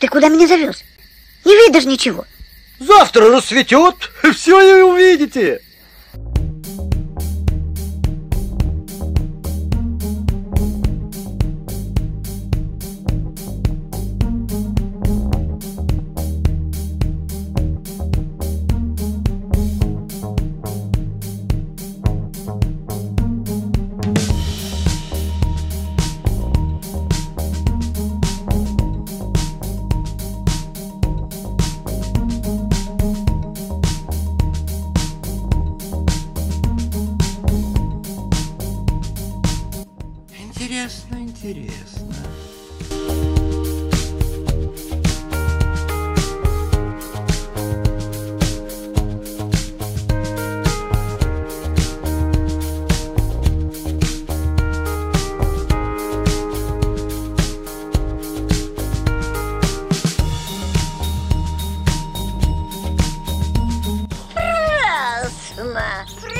Ты куда меня завез? Не видишь ничего? Завтра рассветет, все и увидите. Интересно, интересно. Прекрасно!